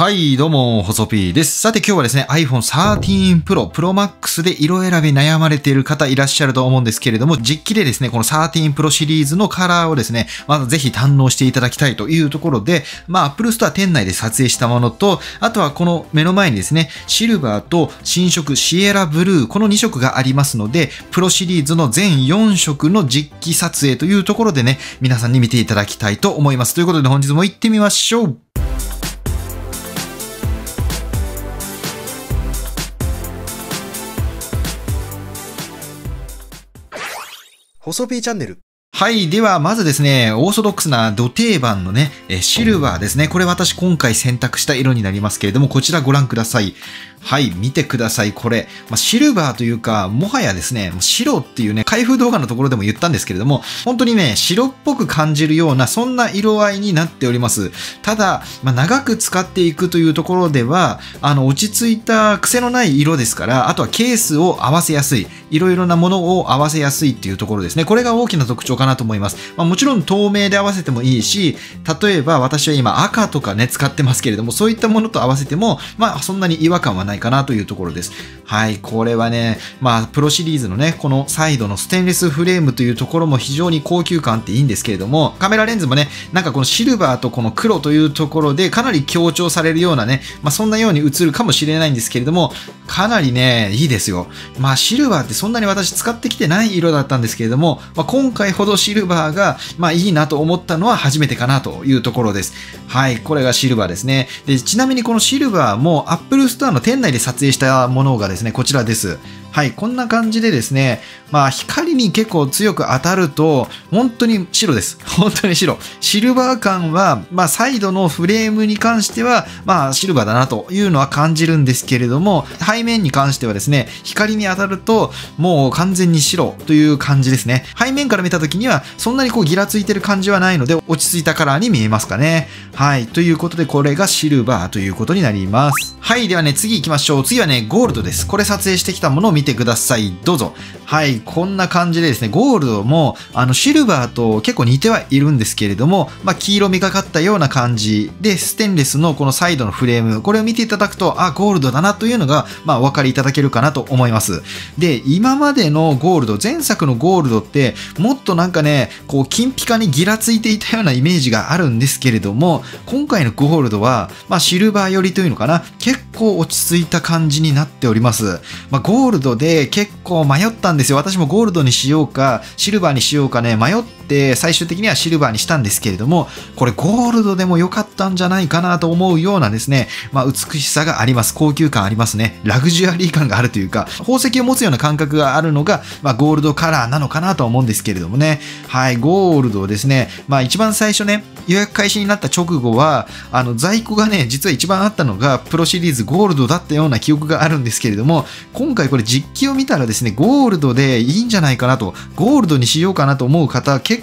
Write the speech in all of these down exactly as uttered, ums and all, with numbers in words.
はい、どうも、細 P です。さて今日はですね、アイフォンサーティーン プロ プロ マックス で色選び悩まれている方いらっしゃると思うんですけれども、実機でですね、このサーティーン プロシリーズのカラーをですね、まずぜひ堪能していただきたいというところで、まあ、Apple Store 店内で撮影したものと、あとはこの目の前にですね、シルバーと新色シエラブルー、このにしょくがありますので、プロシリーズの全よんしょくの実機撮影というところでね、皆さんに見ていただきたいと思います。ということで本日も行ってみましょう。細 P チャンネル。はい。では、まずですね、オーソドックスな土定番のね、シルバーですね。これ私今回選択した色になりますけれども、こちらご覧ください。はい。見てください。これ。まあ、シルバーというか、もはやですね、白っていうね、開封動画のところでも言ったんですけれども、本当にね、白っぽく感じるような、そんな色合いになっております。ただ、まあ、長く使っていくというところでは、あの、落ち着いた癖のない色ですから、あとはケースを合わせやすい。いろいろなものを合わせやすいっていうところですね。これが大きな特徴かなと思います。まあ、もちろん透明で合わせてもいいし、例えば私は今赤とかね、使ってますけれども、そういったものと合わせても、まあそんなに違和感はないかなというところです。はい、これはね、まあプロシリーズのね、このサイドのステンレスフレームというところも非常に高級感っていいんですけれども、カメラレンズもね、なんかこのシルバーとこの黒というところでかなり強調されるようなね、まあそんなように映るかもしれないんですけれども、かなりね、いいですよ。まあシルバーってそんなに私使ってきてない色だったんですけれども、まあ、今回ほどシルバーが、まあ、いいなと思ったのは初めてかなというところです。はい、これがシルバーですね。で、ちなみにこのシルバーも Apple Store の店内で撮影したものがですね、こちらです。はい、こんな感じでですね、まあ、光に結構強く当たると、本当に白です。本当に白。シルバー感は、まあ、サイドのフレームに関しては、まあ、シルバーだなというのは感じるんですけれども、背面に関してはですね、光に当たると、もう完全に白という感じですね。背面から見た時には、そんなにこう、ギラついてる感じはないので、落ち着いたカラーに見えますかね。はい、ということで、これがシルバーということになります。はい、ではね、次行きましょう。次はね、ゴールドです。これ撮影してきたものを見て見てください。どうぞ。はい。こんな感じでですね、ゴールドも、あの、シルバーと結構似てはいるんですけれども、まあ、黄色みがかったような感じで、ステンレスのこのサイドのフレーム、これを見ていただくと、あ、ゴールドだなというのが、まあ、お分かりいただけるかなと思います。で、今までのゴールド、前作のゴールドって、もっとなんかね、こう、金ピカにギラついていたようなイメージがあるんですけれども、今回のゴールドは、まあ、シルバー寄りというのかな、結構落ち着いた感じになっております。まあ、ゴールドで結構迷ったんですよ。私もゴールドにしようかシルバーにしようかね、迷って最終的にはシルバーにしたんですけれども、これゴールドでも良かったんじゃないかなと思うようなですね、まあ、美しさがあります。高級感ありますね。ラグジュアリー感があるというか、宝石を持つような感覚があるのが、まあ、ゴールドカラーなのかなと思うんですけれどもね。はい、ゴールドですね、まあ、一番最初ね、予約開始になった直後はあの在庫がね、実は一番あったのがプロシリーズゴールドだったような記憶があるんですけれども、今回これ実実機を見たらですね、ゴールドでいいんじゃないかなと、ゴールドにしようかなと思う方結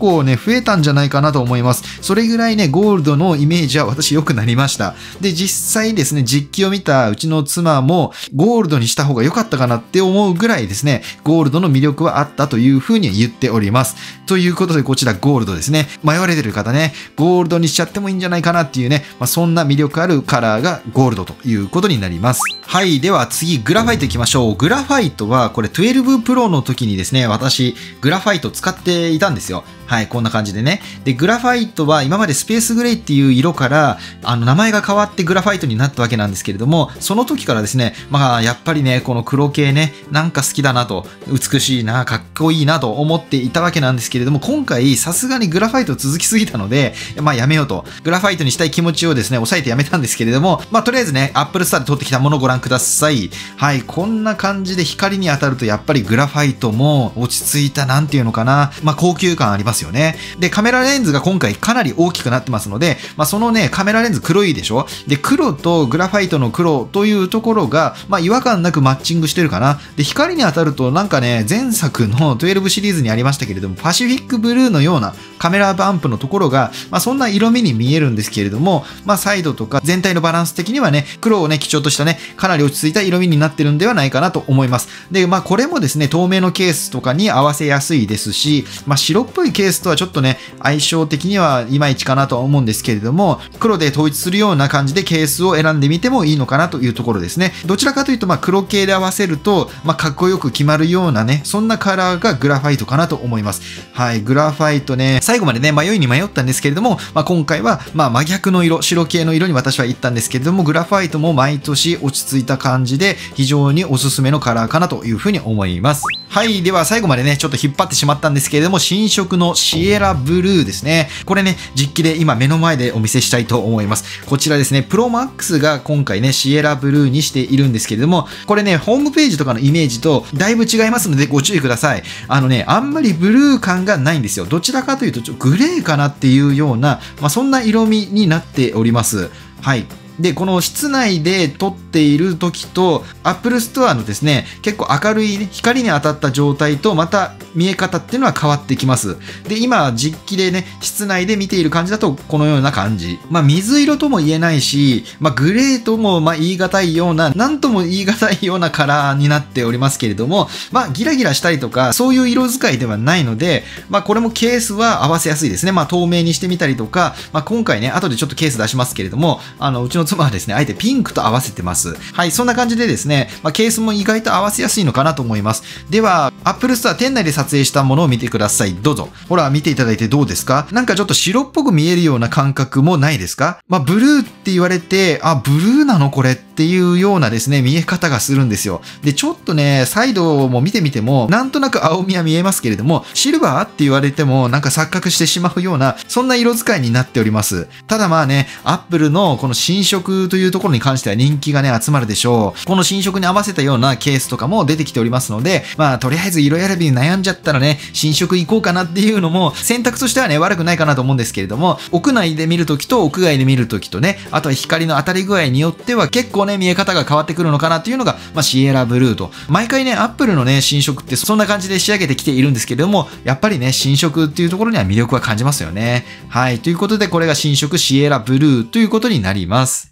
構ね、増えたんじゃないかなと思います。それぐらいね、ゴールドのイメージは私良くなりました。で、実際ですね、実機を見たうちの妻も、ゴールドにした方が良かったかなって思うぐらいですね、ゴールドの魅力はあったというふうに言っております。ということで、こちらゴールドですね。迷われてる方ね、ゴールドにしちゃってもいいんじゃないかなっていうね、まあ、そんな魅力あるカラーがゴールドということになります。はい、では次、グラファイトいきましょう。グラファイトグラファイトはこれじゅうにプロの時にですね、私グラファイト使っていたんですよ。はい、こんな感じでね。で、グラファイトは今までスペースグレイっていう色から、あの、名前が変わってグラファイトになったわけなんですけれども、その時からですね、まあ、やっぱりね、この黒系ね、なんか好きだなと、美しいな、かっこいいなと思っていたわけなんですけれども、今回、さすがにグラファイト続きすぎたので、まあ、やめようと。グラファイトにしたい気持ちをですね、抑えてやめたんですけれども、まあ、とりあえずね、Apple Store で撮ってきたものをご覧ください。はい、こんな感じで光に当たると、やっぱりグラファイトも落ち着いた、なんていうのかな、まあ、高級感あります。よね。で、カメラレンズが今回かなり大きくなってますので、まあ、そのね、カメラレンズ黒いでしょ。で、黒とグラファイトの黒というところが、まあ、違和感なくマッチングしてるかな。で、光に当たるとなんかね、前作のじゅうにシリーズにありましたけれども、パシフィックブルーのようなカメラバンプのところが、まあ、そんな色味に見えるんですけれども、まあ、サイドとか全体のバランス的にはね、黒をね、基調としたね、かなり落ち着いた色味になってるんではないかなと思います。で、まあ、これもですね、透明のケースとかに合わせやすいですし、まあ、白っぽいケースケースとはちょっとね、相性的にはいまいちかなとは思うんですけれども、黒で統一するような感じでケースを選んでみてもいいのかなというところですね。どちらかというと、まあ黒系で合わせると、まあかっこよく決まるようなね、そんなカラーがグラファイトかなと思います。はい、グラファイトね、最後までね、迷いに迷ったんですけれども、まあ今回はまあ真逆の色、白系の色に私は行ったんですけれども、グラファイトも毎年落ち着いた感じで、非常におすすめのカラーかなというふうに思います。はい、では最後までね、ちょっと引っ張ってしまったんですけれども、新色のシエラブルーですね。これね、実機で今目の前でお見せしたいと思います。こちらですね、プロマックスが今回ね、シエラブルーにしているんですけれども、これね、ホームページとかのイメージとだいぶ違いますのでご注意ください。あのね、あんまりブルー感がないんですよ。どちらかというとちょっとグレーかなっていうような、まあ、そんな色味になっております。はい。で、この室内で撮っている時と、Apple Store のですね、結構明るい、ね、光に当たった状態と、また見え方っていうのは変わってきます。で、今、実機でね、室内で見ている感じだと、このような感じ。まあ、水色とも言えないし、まあ、グレーとも、まあ、言い難いような、なんとも言い難いようなカラーになっておりますけれども、まあ、ギラギラしたりとか、そういう色使いではないので、まあ、これもケースは合わせやすいですね。まあ、透明にしてみたりとか、まあ、今回ね、後でちょっとケース出しますけれども、あの、うちの妻はですね、あえてピンクと合わせてます。はい、そんな感じでですね、まあ、ケースも意外と合わせやすいのかなと思います。では、Apple Store 店内で撮影したものを見てください。どうぞ。ほら、見ていただいてどうですか？なんかちょっと白っぽく見えるような感覚もないですか？まあ、ブルーって言われて、あ、ブルーなのこれっていうようなですね、見え方がするんですよ。で、ちょっとね、サイドも見てみても、なんとなく青みは見えますけれども、シルバーって言われても、なんか錯覚してしまうような、そんな色使いになっております。ただまあね、Apple のこの新色というところに関しては人気がね、集まるでしょう。この新色に合わせたようなケースとかも出てきておりますので、まあ、とりあえず色選びに悩んじゃったらね、新色行こうかなっていうのも選択としてはね、悪くないかなと思うんですけれども、屋内で見るときと屋外で見るときとね、あとは光の当たり具合によっては結構ね、見え方が変わってくるのかなっていうのが、まあ、シエラブルーと。毎回ね、アップルのね、新色ってそんな感じで仕上げてきているんですけれども、やっぱりね、新色っていうところには魅力は感じますよね。はい。ということで、これが新色シエラブルーということになります。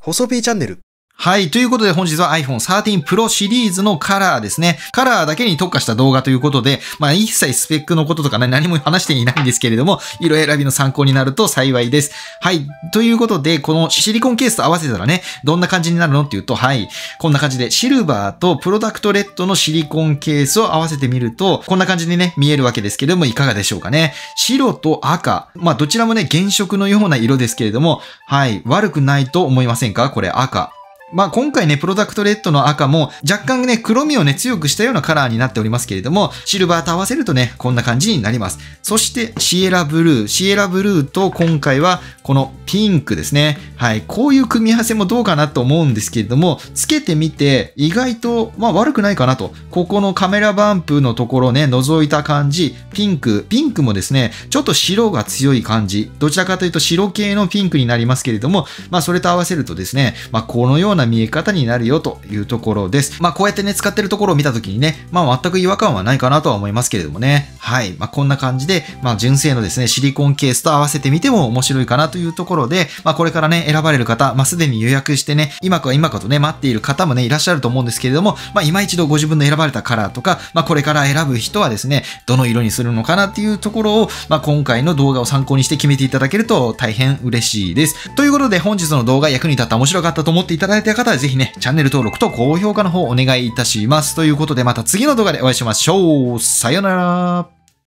細Pチャンネル。はい。ということで本日は アイフォンサーティーンプロ シリーズのカラーですね。カラーだけに特化した動画ということで、まあ一切スペックのこととかね、何も話していないんですけれども、色選びの参考になると幸いです。はい。ということで、このシリコンケースと合わせたらね、どんな感じになるのっていうと、はい。こんな感じで、シルバーとプロダクトレッドのシリコンケースを合わせてみると、こんな感じにね、見えるわけですけれども、いかがでしょうかね。白と赤。まあどちらもね、原色のような色ですけれども、はい。悪くないと思いませんか？これ赤。まあ今回ね、プロダクトレッドの赤も若干ね、黒みをね、強くしたようなカラーになっておりますけれども、シルバーと合わせるとね、こんな感じになります。そして、シエラブルー。シエラブルーと今回はこのピンクですね。はい。こういう組み合わせもどうかなと思うんですけれども、つけてみて意外と、まあ悪くないかなと。ここのカメラバンプのところね、覗いた感じ、ピンク。ピンクもですね、ちょっと白が強い感じ。どちらかというと白系のピンクになりますけれども、まあそれと合わせるとですね、まあこのようなな見え方になるよというところです。まあこうやってね、使ってるところを見たときにね、まあ全く違和感はないかなとは思いますけれどもね。はい。まあこんな感じで、まあ純正のですね、シリコンケースと合わせてみても面白いかなというところで、まあこれからね、選ばれる方、まあすでに予約してね、今か今かとね、待っている方もね、いらっしゃると思うんですけれども、まあ今一度ご自分の選ばれたカラーとか、まあこれから選ぶ人はですね、どの色にするのかなっていうところを、まあ今回の動画を参考にして決めていただけると大変嬉しいです。ということで本日の動画役に立った面白かったと思っていただいて方はぜひね、チャンネル登録と高評価の方お願いいたします。ということでまた次の動画でお会いしましょう。さよなら。